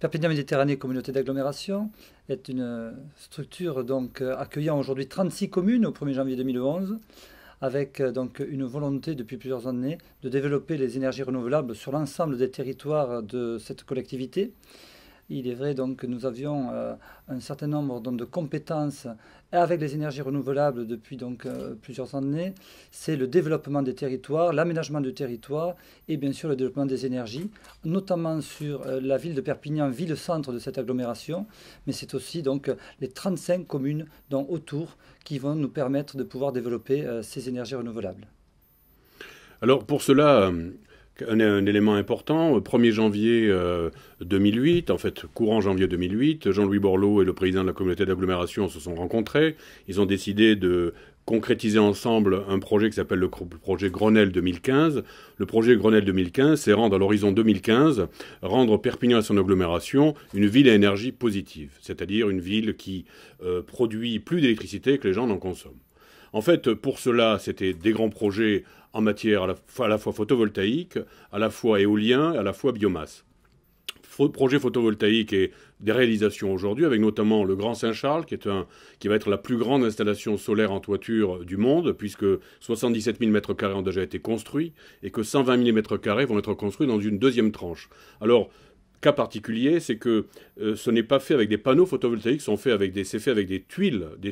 Perpignan Méditerranée, communauté d'agglomération, est une structure donc, accueillant aujourd'hui 36 communes au 1er janvier 2011, avec donc, une volonté depuis plusieurs années de développer les énergies renouvelables sur l'ensemble des territoires de cette collectivité. Il est vrai donc, que nous avions un certain nombre donc, de compétences avec les énergies renouvelables depuis donc, plusieurs années. C'est le développement des territoires, l'aménagement du territoire et bien sûr le développement des énergies, notamment sur la ville de Perpignan, ville-centre de cette agglomération. Mais c'est aussi donc, les 35 communes dont autour qui vont nous permettre de pouvoir développer ces énergies renouvelables. Alors pour cela... Un élément important, 1er janvier 2008, en fait courant janvier 2008, Jean-Louis Borloo et le président de la communauté d'agglomération se sont rencontrés. Ils ont décidé de concrétiser ensemble un projet qui s'appelle le projet Grenelle 2015. Le projet Grenelle 2015, c'est rendre à l'horizon 2015, rendre Perpignan à son agglomération une ville à énergie positive, c'est-à-dire une ville qui produit plus d'électricité que les gens n'en consomment. En fait, pour cela, c'était des grands projets en matière à la fois photovoltaïque, à la fois éolien, à la fois biomasse. Projet photovoltaïque et des réalisations aujourd'hui, avec notamment le Grand Saint-Charles, qui va être la plus grande installation solaire en toiture du monde, puisque 77 000 m² ont déjà été construits et que 120 000 m² vont être construits dans une deuxième tranche. Alors, cas particulier, c'est que ce n'est pas fait avec des panneaux photovoltaïques, c'est fait avec des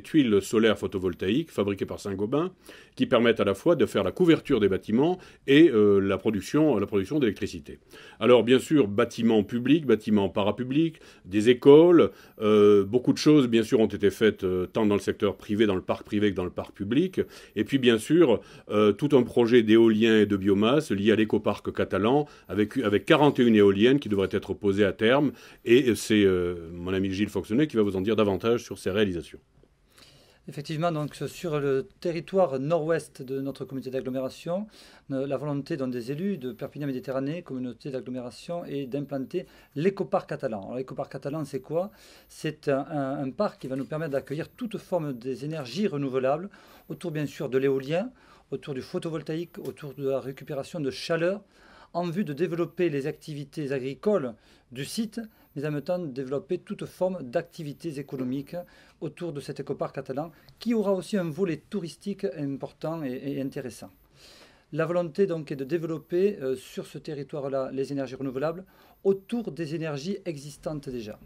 tuiles solaires photovoltaïques fabriquées par Saint-Gobain, qui permettent à la fois de faire la couverture des bâtiments et la production d'électricité. Alors bien sûr, bâtiments publics, bâtiments parapublics, des écoles, beaucoup de choses bien sûr ont été faites tant dans le secteur privé, dans le parc privé que dans le parc public. Et puis bien sûr, tout un projet d'éolien et de biomasse lié à l'écoparc catalan, avec 41 éoliennes qui devraient être posé à terme, et c'est mon ami Gilles Foxonet qui va vous en dire davantage sur ces réalisations. Effectivement, donc, sur le territoire nord-ouest de notre communauté d'agglomération, la volonté des élus de Perpignan Méditerranée, communauté d'agglomération, est d'implanter l'écoparc catalan. L'écoparc catalan, c'est quoi? C'est un parc qui va nous permettre d'accueillir toute forme des énergies renouvelables, autour bien sûr de l'éolien, autour du photovoltaïque, autour de la récupération de chaleur, en vue de développer les activités agricoles du site, mais en même temps de développer toute forme d'activités économiques autour de cet écoparc catalan, qui aura aussi un volet touristique important et intéressant. La volonté donc est de développer sur ce territoire-là les énergies renouvelables autour des énergies existantes déjà.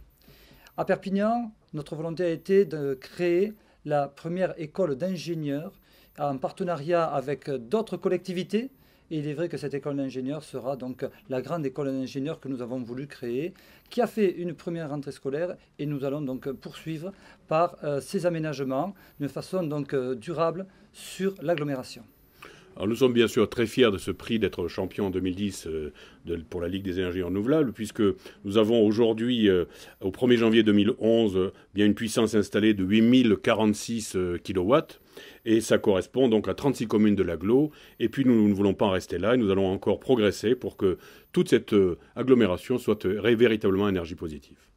À Perpignan, notre volonté a été de créer la première école d'ingénieurs en partenariat avec d'autres collectivités. Et il est vrai que cette école d'ingénieurs sera donc la grande école d'ingénieurs que nous avons voulu créer, qui a fait une première rentrée scolaire, et nous allons donc poursuivre par ces aménagements d'une façon donc durable sur l'agglomération. Alors nous sommes bien sûr très fiers de ce prix d'être champion en 2010 pour la Ligue des énergies renouvelables, puisque nous avons aujourd'hui, au 1er janvier 2011, bien une puissance installée de 8046 kW, et ça correspond donc à 36 communes de l'agglo. Et puis nous ne voulons pas en rester là, et nous allons encore progresser pour que toute cette agglomération soit véritablement énergie positive.